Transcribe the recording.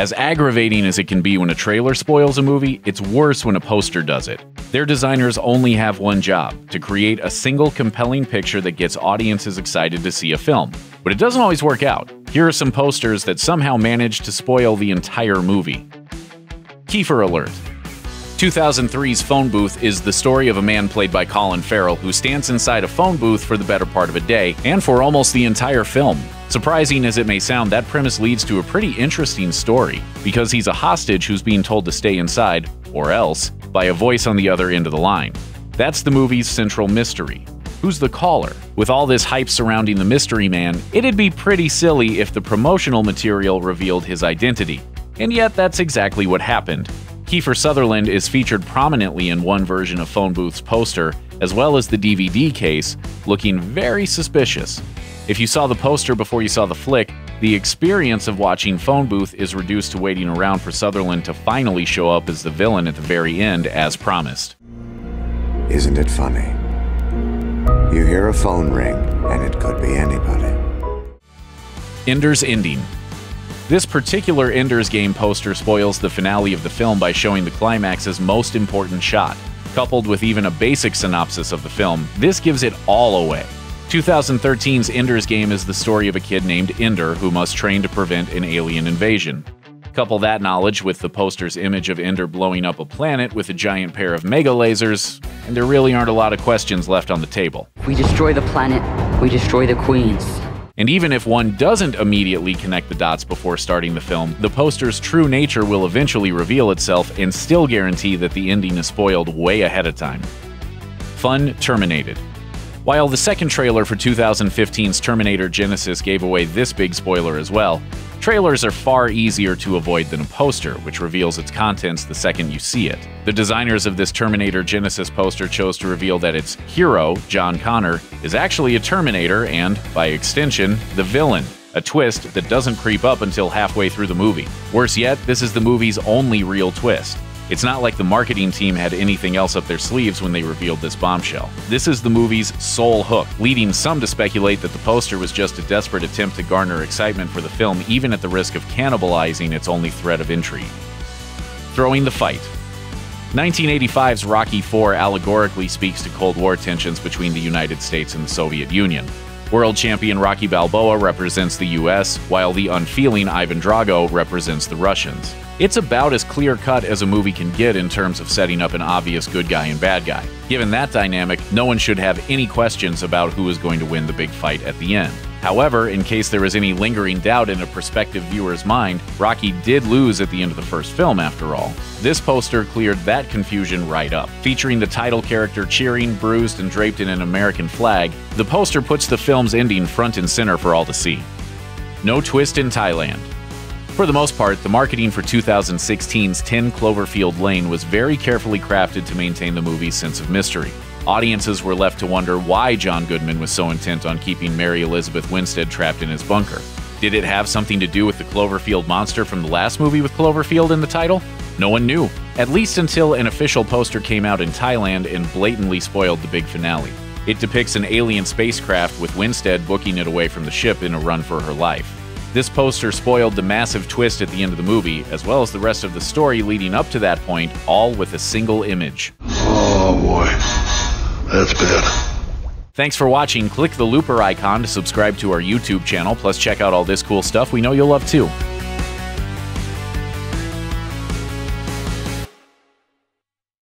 As aggravating as it can be when a trailer spoils a movie, it's worse when a poster does it. Their designers only have one job: to create a single compelling picture that gets audiences excited to see a film. But it doesn't always work out. Here are some posters that somehow managed to spoil the entire movie. Kiefer alert. 2003's Phone Booth is the story of a man played by Colin Farrell who stands inside a phone booth for the better part of a day, and for almost the entire film. Surprising as it may sound, that premise leads to a pretty interesting story, because he's a hostage who's being told to stay inside, or else, by a voice on the other end of the line. That's the movie's central mystery. Who's the caller? With all this hype surrounding the mystery man, it'd be pretty silly if the promotional material revealed his identity. And yet, that's exactly what happened. Kiefer Sutherland is featured prominently in one version of Phone Booth's poster, as well as the DVD case, looking very suspicious. If you saw the poster before you saw the flick, the experience of watching Phone Booth is reduced to waiting around for Sutherland to finally show up as the villain at the very end, as promised. Isn't it funny? You hear a phone ring, and it could be anybody. Ender's ending. This particular Ender's Game poster spoils the finale of the film by showing the climax's most important shot. Coupled with even a basic synopsis of the film, this gives it all away. 2013's Ender's Game is the story of a kid named Ender who must train to prevent an alien invasion. Couple that knowledge with the poster's image of Ender blowing up a planet with a giant pair of mega lasers, and there really aren't a lot of questions left on the table. We destroy the planet, we destroy the queens. And even if one doesn't immediately connect the dots before starting the film, the poster's true nature will eventually reveal itself and still guarantee that the ending is spoiled way ahead of time. Fun terminated. While the second trailer for 2015's Terminator Genisys gave away this big spoiler as well, trailers are far easier to avoid than a poster, which reveals its contents the second you see it. The designers of this Terminator Genisys poster chose to reveal that its hero, John Connor, is actually a Terminator and, by extension, the villain, a twist that doesn't creep up until halfway through the movie. Worse yet, this is the movie's only real twist. It's not like the marketing team had anything else up their sleeves when they revealed this bombshell. This is the movie's sole hook, leading some to speculate that the poster was just a desperate attempt to garner excitement for the film, even at the risk of cannibalizing its only thread of intrigue. Throwing the fight. 1985's Rocky IV allegorically speaks to Cold War tensions between the United States and the Soviet Union. World champion Rocky Balboa represents the US, while the unfeeling Ivan Drago represents the Russians. It's about as clear-cut as a movie can get in terms of setting up an obvious good guy and bad guy. Given that dynamic, no one should have any questions about who is going to win the big fight at the end. However, in case there is any lingering doubt in a prospective viewer's mind, Rocky did lose at the end of the first film, after all. This poster cleared that confusion right up. Featuring the title character cheering, bruised, and draped in an American flag, the poster puts the film's ending front and center for all to see. No twist in Thailand. For the most part, the marketing for 2016's 10 Cloverfield Lane was very carefully crafted to maintain the movie's sense of mystery. Audiences were left to wonder why John Goodman was so intent on keeping Mary Elizabeth Winstead trapped in his bunker. Did it have something to do with the Cloverfield monster from the last movie with Cloverfield in the title? No one knew, at least until an official poster came out in Thailand and blatantly spoiled the big finale. It depicts an alien spacecraft with Winstead booking it away from the ship in a run for her life. This poster spoiled the massive twist at the end of the movie, as well as the rest of the story leading up to that point, all with a single image. Oh boy, that's bad. Thanks for watching. Click the looper icon to subscribe to our YouTube channel, plus check out all this cool stuff we know you'll love too.